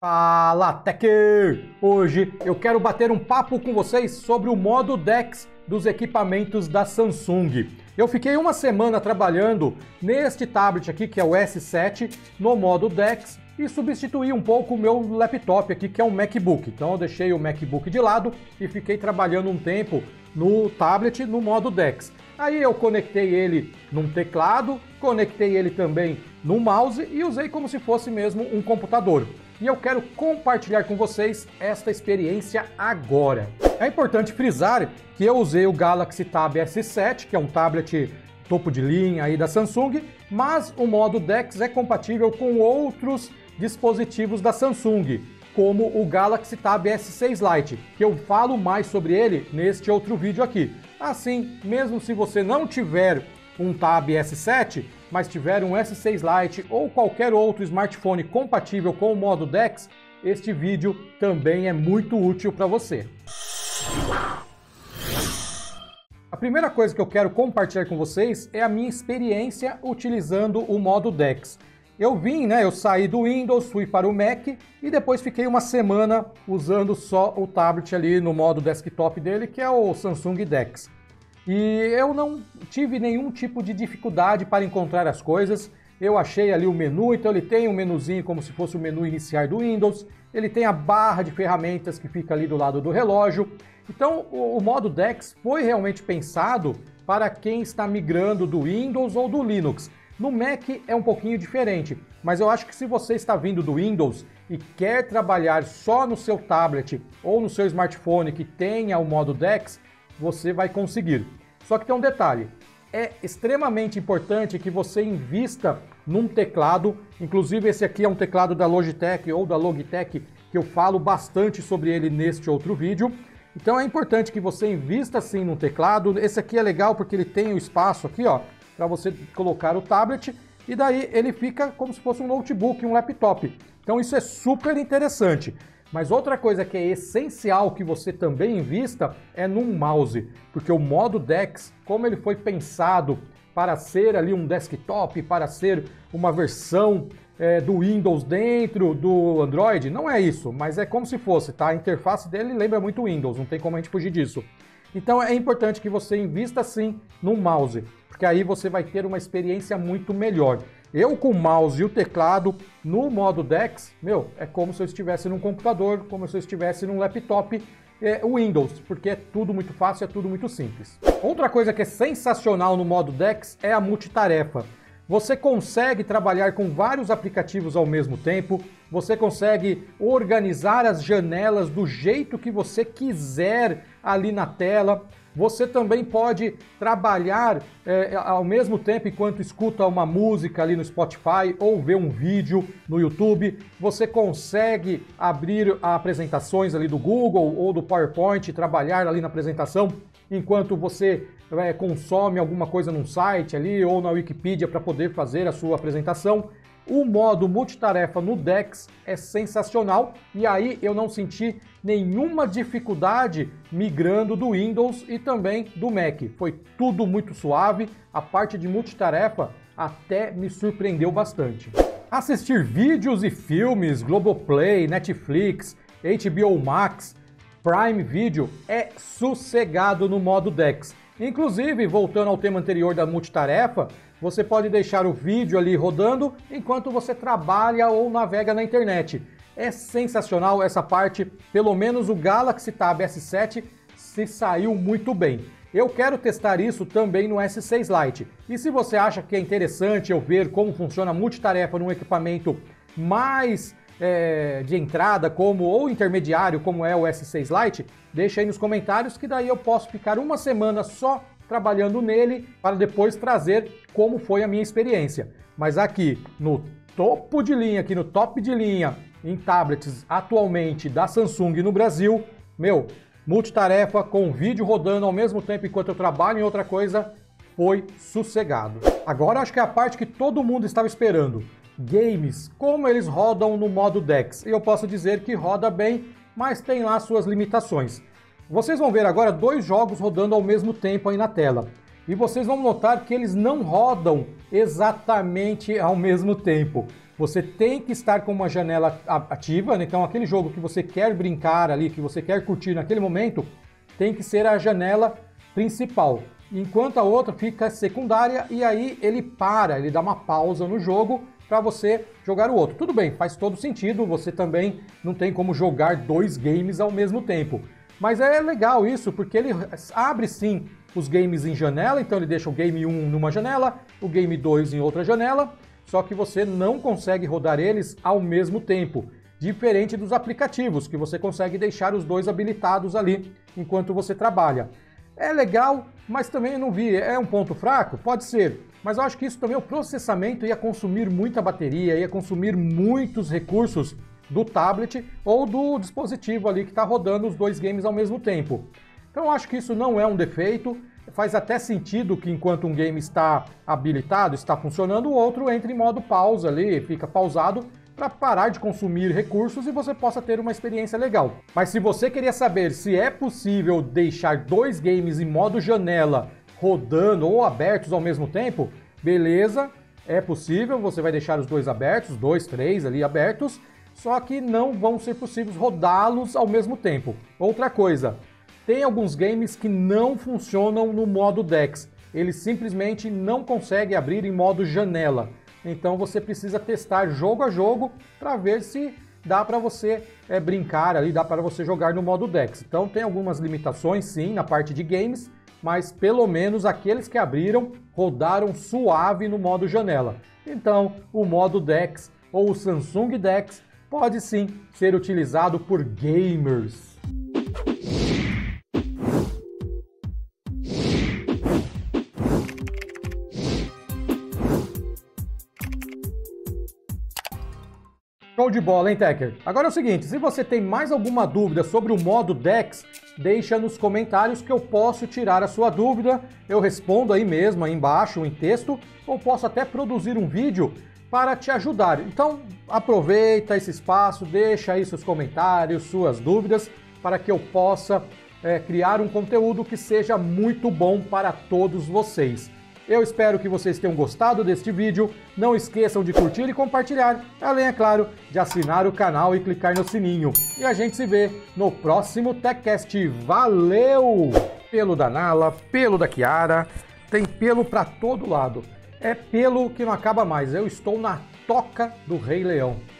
Fala Tecker! Hoje eu quero bater um papo com vocês sobre o modo DeX dos equipamentos da Samsung. Eu fiquei uma semana trabalhando neste tablet aqui, que é o S7, no modo DeX, e substituí um pouco o meu laptop aqui, que é um MacBook. Então eu deixei o MacBook de lado e fiquei trabalhando um tempo no tablet no modo DeX. Aí eu conectei ele num teclado, conectei ele também no mouse e usei como se fosse mesmo um computador. E eu quero compartilhar com vocês esta experiência agora. É importante frisar que eu usei o Galaxy Tab S7, que é um tablet topo de linha aí da Samsung, mas o modo DeX é compatível com outros dispositivos da Samsung, como o Galaxy Tab S6 Lite, que eu falo mais sobre ele neste outro vídeo aqui. Assim, mesmo se você não tiver um Tab S7, mas tiver um S6 Lite ou qualquer outro smartphone compatível com o modo DeX, este vídeo também é muito útil para você. A primeira coisa que eu quero compartilhar com vocês é a minha experiência utilizando o modo DeX. Eu saí do Windows, fui para o Mac e depois fiquei uma semana usando só o tablet ali no modo desktop dele, que é o Samsung DeX. E eu não tive nenhum tipo de dificuldade para encontrar as coisas. Eu achei ali o menu, então ele tem um menuzinho como se fosse o menu iniciar do Windows, ele tem a barra de ferramentas que fica ali do lado do relógio. Então o modo DeX foi realmente pensado para quem está migrando do Windows ou do Linux. No Mac é um pouquinho diferente, mas eu acho que se você está vindo do Windows e quer trabalhar só no seu tablet ou no seu smartphone que tenha o modo DeX, você vai conseguir. Só que tem um detalhe, é extremamente importante que você invista num teclado, inclusive esse aqui é um teclado da Logitech ou da Logitech, que eu falo bastante sobre ele neste outro vídeo. Então é importante que você invista sim num teclado. Esse aqui é legal porque ele tem o espaço aqui, ó, para você colocar o tablet, e daí ele fica como se fosse um notebook, um laptop. Então isso é super interessante. Mas outra coisa que é essencial que você também invista é num mouse, porque o modo DeX, como ele foi pensado para ser ali um desktop, para ser uma versão do Windows dentro do Android, não é isso, mas é como se fosse, tá? A interface dele lembra muito Windows, não tem como a gente fugir disso. Então é importante que você invista sim no mouse, porque aí você vai ter uma experiência muito melhor. Eu com o mouse e o teclado no modo DeX, é como se eu estivesse num computador, como se eu estivesse num laptop Windows, porque é tudo muito fácil, é tudo muito simples. Outra coisa que é sensacional no modo DeX é a multitarefa. Você consegue trabalhar com vários aplicativos ao mesmo tempo, você consegue organizar as janelas do jeito que você quiser ali na tela, você também pode trabalhar ao mesmo tempo enquanto escuta uma música ali no Spotify ou vê um vídeo no YouTube, você consegue abrir apresentações ali do Google ou do PowerPoint, trabalhar ali na apresentação enquanto você consome alguma coisa num site ali ou na Wikipedia para poder fazer a sua apresentação. O modo multitarefa no DeX é sensacional e aí eu não senti nenhuma dificuldade migrando do Windows e também do Mac. Foi tudo muito suave, a parte de multitarefa até me surpreendeu bastante. Assistir vídeos e filmes, Globoplay, Netflix, HBO Max, Prime Video é sossegado no modo DeX. Inclusive, voltando ao tema anterior da multitarefa, você pode deixar o vídeo ali rodando enquanto você trabalha ou navega na internet. É sensacional essa parte, pelo menos o Galaxy Tab S7 se saiu muito bem. Eu quero testar isso também no S6 Lite. E se você acha que é interessante eu ver como funciona a multitarefa num equipamento mais de entrada ou intermediário como é o S6 Lite, deixa aí nos comentários que daí eu posso ficar uma semana só trabalhando nele para depois trazer como foi a minha experiência. Mas aqui no topo de linha, aqui no top de linha em tablets atualmente da Samsung no Brasil, multitarefa com vídeo rodando ao mesmo tempo enquanto eu trabalho em outra coisa, foi sossegado. Agora acho que é a parte que todo mundo estava esperando. Games, como eles rodam no modo DeX. Eu posso dizer que roda bem, mas tem lá suas limitações. Vocês vão ver agora dois jogos rodando ao mesmo tempo aí na tela. E vocês vão notar que eles não rodam exatamente ao mesmo tempo. Você tem que estar com uma janela ativa, né? Então aquele jogo que você quer brincar ali, que você quer curtir naquele momento, tem que ser a janela principal, enquanto a outra fica secundária, e aí ele para, ele dá uma pausa no jogo para você jogar o outro. Tudo bem, faz todo sentido, você também não tem como jogar dois games ao mesmo tempo. Mas é legal isso, porque ele abre sim os games em janela, então ele deixa o game 1 numa janela, o game 2 em outra janela, só que você não consegue rodar eles ao mesmo tempo, diferente dos aplicativos, que você consegue deixar os dois habilitados ali enquanto você trabalha. É legal, mas também eu não vi, é um ponto fraco? Pode ser, mas eu acho que isso também, o processamento ia consumir muita bateria, ia consumir muitos recursos do tablet ou do dispositivo ali que está rodando os dois games ao mesmo tempo. Então eu acho que isso não é um defeito, faz até sentido que enquanto um game está habilitado, está funcionando, o outro entra em modo pausa ali, fica pausado, para parar de consumir recursos e você possa ter uma experiência legal. Mas se você queria saber se é possível deixar dois games em modo janela rodando ou abertos ao mesmo tempo, beleza, é possível, você vai deixar os dois abertos, dois, três ali abertos, só que não vão ser possíveis rodá-los ao mesmo tempo. Outra coisa, tem alguns games que não funcionam no modo DeX, ele simplesmente não consegue abrir em modo janela. Então você precisa testar jogo a jogo para ver se dá para você brincar ali, dá para você jogar no modo DeX. Então tem algumas limitações sim na parte de games, mas pelo menos aqueles que abriram rodaram suave no modo janela. Então o modo DeX ou o Samsung DeX pode sim ser utilizado por gamers. Show de bola, hein, Tecker? Agora é o seguinte, se você tem mais alguma dúvida sobre o modo DeX, deixa nos comentários que eu posso tirar a sua dúvida, eu respondo aí mesmo, aí embaixo, em texto, ou posso até produzir um vídeo para te ajudar. Então, aproveita esse espaço, deixa aí seus comentários, suas dúvidas, para que eu possa criar um conteúdo que seja muito bom para todos vocês. Eu espero que vocês tenham gostado deste vídeo, não esqueçam de curtir e compartilhar, além, é claro, de assinar o canal e clicar no sininho. E a gente se vê no próximo TechCast. Valeu! Pelo da Nala, pelo da Kiara, tem pelo pra todo lado. É pelo que não acaba mais, eu estou na toca do Rei Leão.